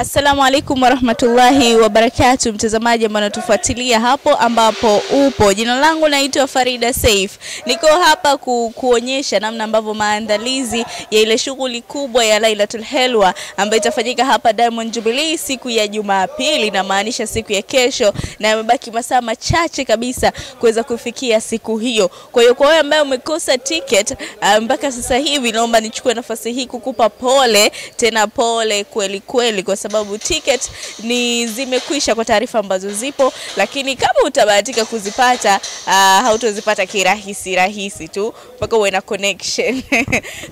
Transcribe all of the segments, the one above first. Assalamu alaikum warahmatullahi wabarakatuh, mtazamaji ambao unatufuatilia hapo ambapo upo. Jina langu naitwa Farida Saif. Niko hapa kuonyesha namna ambavyo maandalizi ya ile shughuli kubwa ya Laylatul Helwa ambayo itafanyika hapa Diamond Jubilee siku ya Jumapili, na maanisha siku ya kesho, na yamebaki masaa machache kabisa kuweza kufikia siku hiyo. Kwa hiyo kwa wewe ambaye umekosa ticket mpaka sasa hivi, naomba nichukue nafasi hii kukupa pole, tena pole kweli kweli, kwa sababu ticket ni zimekwisha kwa taarifa ambazo zipo, lakini kama utabahatika kuzipata hautozipata kirahisi tu mpaka uwe na connection.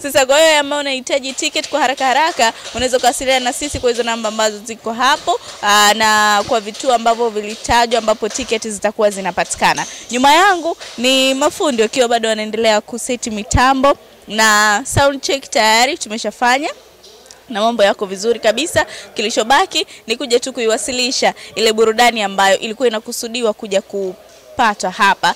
Sasa kwa hiyo ambao unahitaji ticket kwa haraka unaweza kuwasiliana na sisi kwa hizo namba ambazo ziko hapo na kwa vituo ambavyo vilitajwa ambapo ticket zitakuwa zinapatikana. Nyuma yangu ni mafundi wakiwa bado wanaendelea kuseti mitambo, na sound check tayari tumeshafanya na mambo yako vizuri kabisa. Kilichobaki ni kuja tu kuiwasilisha ile burudani ambayo ilikuwa inakusudiwa kuja kupata hapa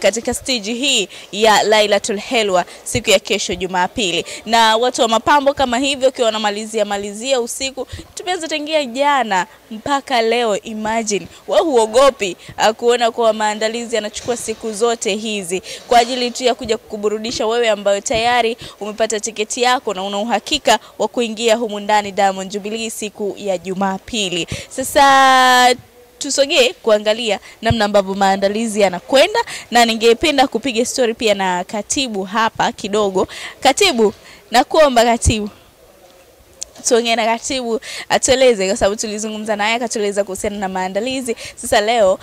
katika stage hii ya Laylatul Helwa siku ya kesho Jumapili. Na watu wa mapambo kama hivyo kwa wanamalizia usiku, tumeanza tangia jana mpaka leo. Imagine wao huogopi kuona kwa maandalizi yanachukua siku zote hizi kwa ajili tu ya kuja kukuburudisha wewe ambayo tayari umepata tiketi yako na una uhakika wa kuingia humu ndani Diamond Jubilee siku ya Jumapili. Sasa tusogee kuangalia namna ambavyo maandalizi yanakwenda, na ningependa kupiga story pia na katibu hapa kidogo. Katibu, nakuomba katibu, tuongee na katibu atueleze, kwa sababu tulizungumza naye akatueleza kuhusiana na maandalizi. Sasa leo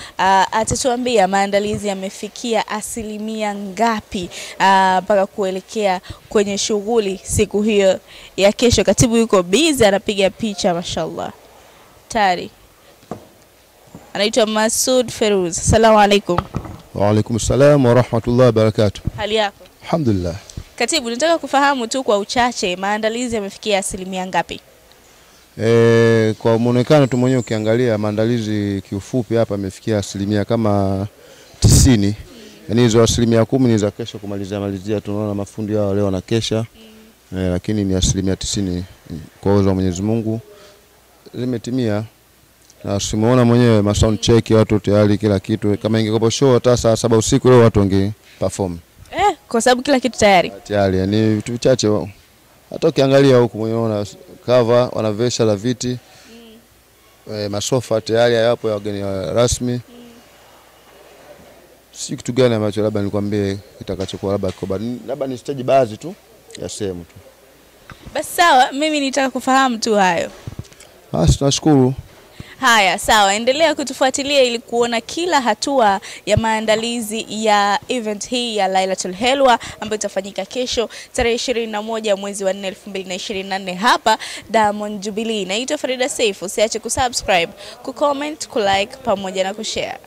atatuambia maandalizi yamefikia asilimia ngapi mpaka kuelekea kwenye shughuli siku hiyo ya kesho. Katibu yuko busy anapiga picha, mashallah. Tari anaitwa Masoud Ferouz. Assalamu alaikum. Wa alaikum assalam wa rahmatullahi wa barakatuh. Hali yako? Alhamdulillah. Katibu, nataka kufahamu tu kwa uchache maandalizi yamefikia asilimia ngapi? Kwa muonekano tu mwenyewe ukiangalia maandalizi kiufupi hapa yamefikia asilimia kama 90. Yaani hizo asilimia 10 ni za kesho kumalizia tunaona mafundi hao leo na kesha. Lakini ni asilimia 90 kwa uwezo wa Mwenyezi Mungu zimetimia. Na simuona mwenyewe ma sound check watu tayari kila kitu. Kama ingekuwa show hata saa 7 usiku leo watu wange perform. Kwa sababu kila kitu tayari. Yani vitu vichache wao. Hata ukiangalia huku unaona cover wanavesha la viti. Masofa tayari hayapo ya wageni rasmi. Si kitu gani ambacho labda nilikwambie kitakachokuwa labda ni stage baadhi tu ya sehemu tu. Basi sawa, mimi nitaka kufahamu tu hayo. Basi tunashukuru. Haya, sawa, endelea kutufuatilia ili kuona kila hatua ya maandalizi ya event hii ya Laylatul Helwa ambayo itafanyika kesho tarehe 21 mwezi wa 4 2024 hapa Diamond Jubilee. Naitwa Farida Saif. Usiache kusubscribe, kucomment, kulike pamoja na kushare.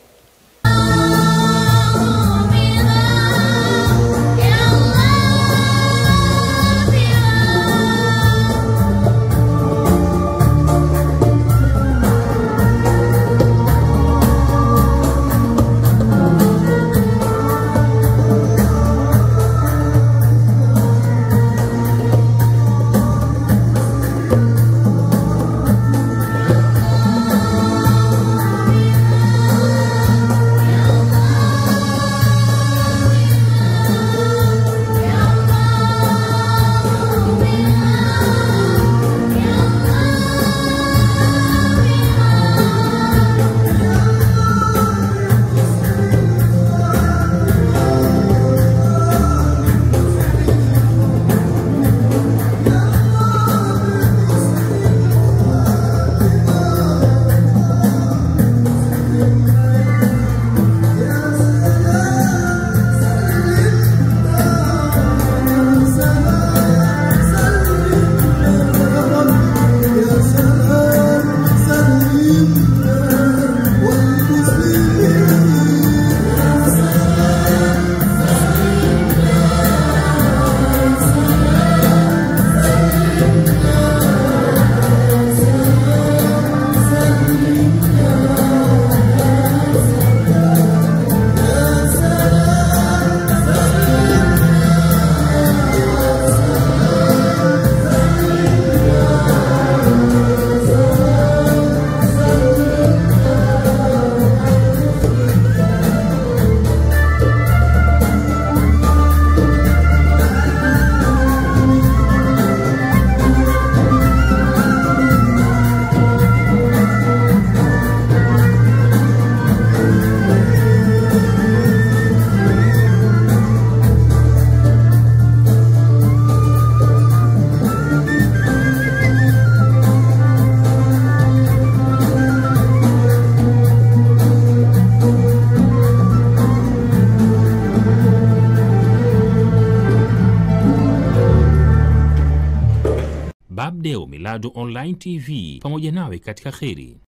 Miladu Online TV pamoja nawe katika kheri.